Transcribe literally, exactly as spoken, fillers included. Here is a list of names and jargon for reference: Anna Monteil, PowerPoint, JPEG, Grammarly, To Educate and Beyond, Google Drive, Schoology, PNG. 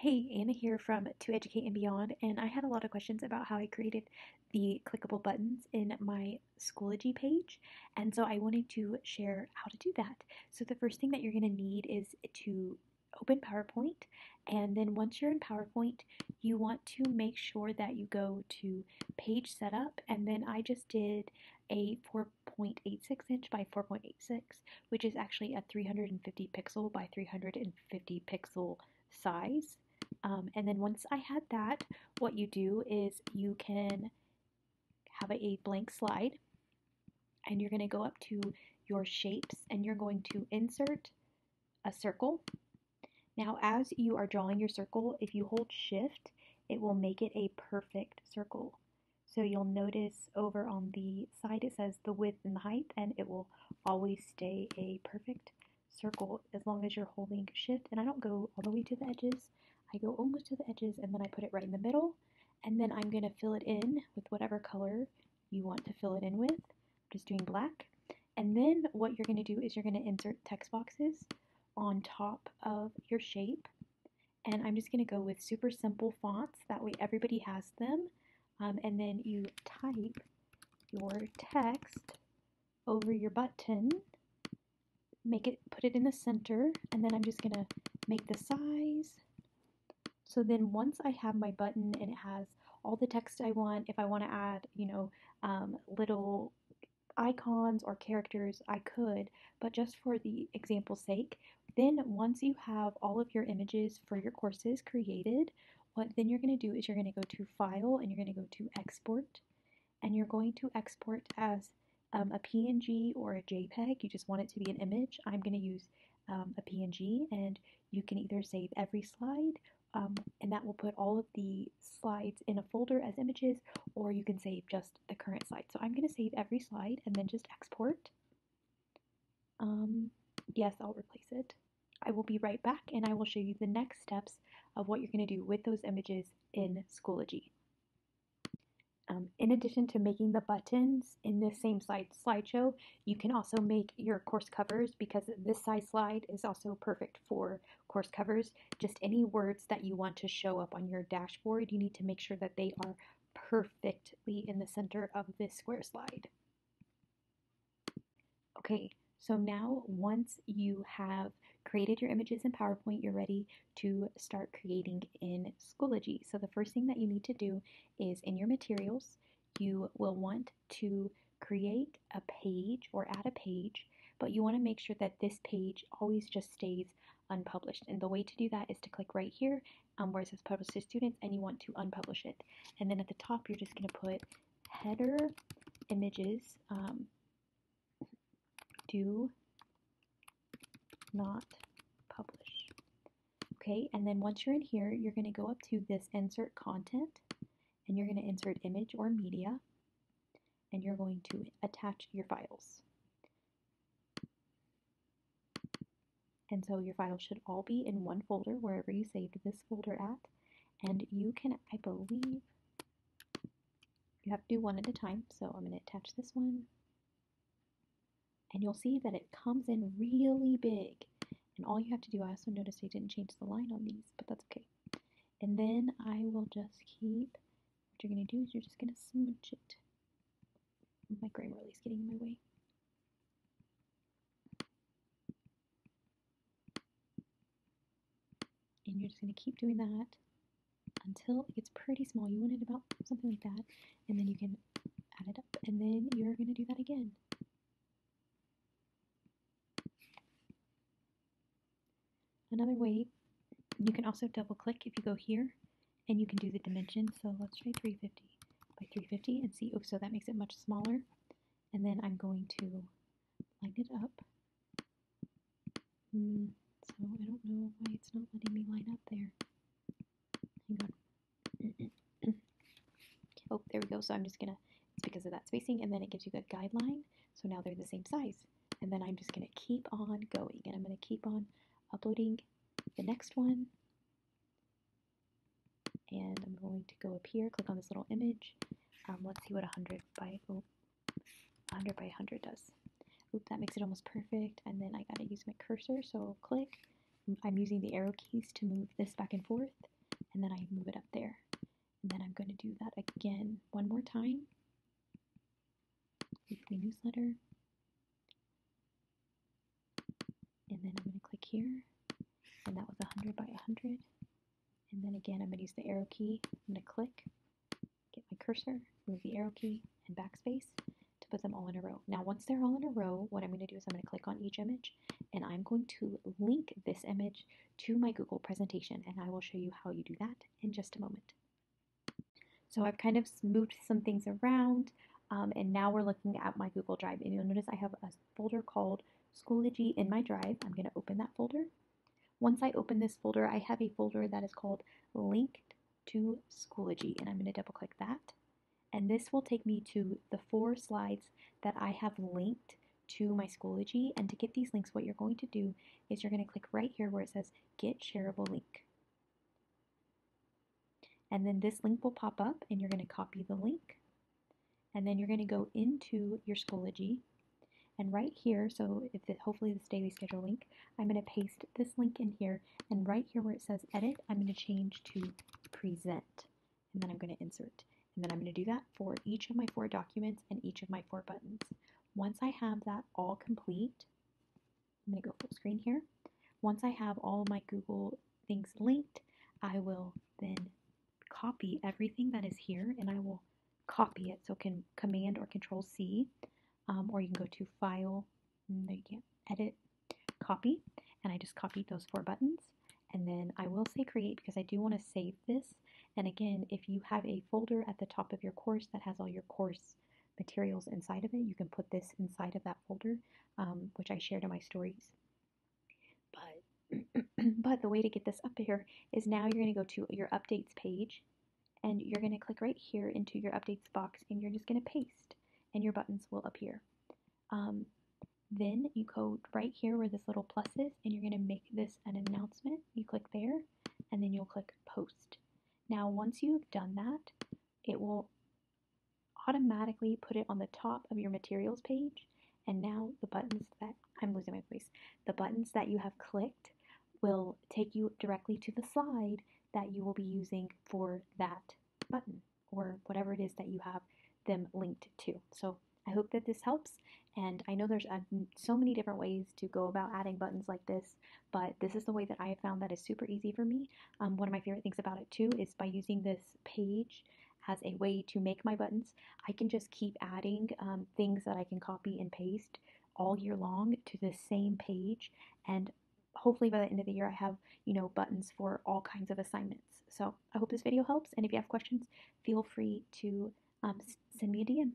Hey, Anna here from To Educate and Beyond, and I had a lot of questions about how I created the clickable buttons in my Schoology page, and so I wanted to share how to do that. So the first thing that you're going to need is to open PowerPoint, and then once you're in PowerPoint, you want to make sure that you go to Page Setup, and then I just did a four point eight six inch by four point eight six, which is actually a three hundred fifty pixel by three hundred fifty pixel size. Um, and then once I had that, what you do is you can have a blank slide, and you're going to go up to your shapes, and you're going to insert a circle. Now, as you are drawing your circle, if you hold Shift, it will make it a perfect circle. So you'll notice over on the side it says the width and the height, and it will always stay a perfect circle as long as you're holding Shift. And I don't go all the way to the edges. I go almost to the edges, and then I put it right in the middle, and then I'm going to fill it in with whatever color you want to fill it in with. I'm just doing black. And then what you're going to do is you're going to insert text boxes on top of your shape, and I'm just going to go with super simple fonts, that way everybody has them, um, and then you type your text over your button, make it, put it in the center, and then I'm just going to make the size. So then once I have my button and it has all the text I want, if I want to add, you know, um, little icons or characters, I could, but just for the example's sake, then once you have all of your images for your courses created, what then you're going to do is you're going to go to File, and you're going to go to Export, and you're going to export as um, a P N G or a JPEG. You just want it to be an image. I'm going to use um, a P N G, and you can either save every slide, Um, and that will put all of the slides in a folder as images, or you can save just the current slide. So I'm going to save every slide and then just export. Um, yes, I'll replace it. I will be right back, and I will show you the next steps of what you're going to do with those images in Schoology. Um, in addition to making the buttons in this same slide slideshow, you can also make your course covers, because this size slide is also perfect for course covers. Just any words that you want to show up on your dashboard, you need to make sure that they are perfectly in the center of this square slide. Okay, so now once you have created your images in PowerPoint, you're ready to start creating in Schoology. So the first thing that you need to do is, in your materials, you will want to create a page or add a page, but you want to make sure that this page always just stays unpublished. And the way to do that is to click right here um, where it says Publish to Students, and you want to unpublish it. And then at the top, you're just going to put header images um, do not publish. Okay, and then once you're in here, you're going to go up to this insert content, and you're going to insert image or media, and you're going to attach your files. And so your files should all be in one folder, wherever you saved this folder at, and you can, I believe, you have to do one at a time, so I'm going to attach this one. And you'll see that it comes in really big. And all you have to do, I also noticed I didn't change the line on these, but that's okay. And then I will just keep, what you're going to do is you're just going to smooch it. My Grammarly is getting in my way. And you're just going to keep doing that until it gets pretty small. You want it about something like that. And then you can add it up. And then you're going to do that again. Another way, you can also double click if you go here, and you can do the dimension. So let's try three fifty by three fifty and see. Oh, so that makes it much smaller. And then I'm going to line it up. Mm, so I don't know why it's not letting me line up there. Hang on. Oh, there we go. So I'm just going to, it's because of that spacing, and then it gives you a guideline. So now they're the same size. And then I'm just going to keep on going, and I'm going to keep on uploading the next one, and I'm going to go up here, click on this little image. Um, let's see what one hundred by one hundred by one hundred does. Oop, that makes it almost perfect. And then I gotta use my cursor, so I'll click, I'm using the arrow keys to move this back and forth, and then I move it up there. And then I'm going to do that again one more time. Weekly newsletter. And then I'm going to click here. And that was one hundred by one hundred. And then again, I'm going to use the arrow key. I'm going to click, get my cursor, move the arrow key, and backspace to put them all in a row. Now, once they're all in a row, what I'm going to do is I'm going to click on each image, and I'm going to link this image to my Google presentation, and I will show you how you do that in just a moment. So I've kind of moved some things around, um, and now we're looking at my Google Drive, and you'll notice I have a folder called Schoology in my Drive. I'm going to open that folder. Once I open this folder, I have a folder that is called Linked to Schoology, and I'm going to double click that. And this will take me to the four slides that I have linked to my Schoology. And to get these links, what you're going to do is you're going to click right here where it says Get Shareable Link. And then this link will pop up, and you're going to copy the link. And then you're going to go into your Schoology. And right here, so if it, hopefully this daily schedule link, I'm going to paste this link in here. And right here where it says Edit, I'm going to change to Present. And then I'm going to insert. And then I'm going to do that for each of my four documents and each of my four buttons. Once I have that all complete, I'm going to go full screen here. Once I have all my Google things linked, I will then copy everything that is here, and I will copy it. So can Command or Control C, um, or you can go to File, no you can't, Edit, Copy, and I just copied those four buttons. And then I will say Create because I do want to save this. And again, if you have a folder at the top of your course that has all your course materials inside of it, you can put this inside of that folder, um, which I shared in my stories. But, but the way to get this up here is now you're going to go to your updates page, and you're going to click right here into your updates box, and you're just going to paste, and your buttons will appear. Um, then you go right here where this little plus is, and you're going to make this an announcement. You click there, and then you'll click Post. Now, once you've done that, it will automatically put it on the top of your materials page. And now the buttons that, I'm losing my voice, the buttons that you have clicked will take you directly to the slide that you will be using for that button or whatever it is that you have them linked to. So I hope that this helps. And I know there's uh, so many different ways to go about adding buttons like this, but this is the way that I have found that is super easy for me. Um, one of my favorite things about it too is by using this page as a way to make my buttons, I can just keep adding um, things that I can copy and paste all year long to the same page. And hopefully by the end of the year, I have, you know, buttons for all kinds of assignments. So I hope this video helps. And if you have questions, feel free to um, send me a D M.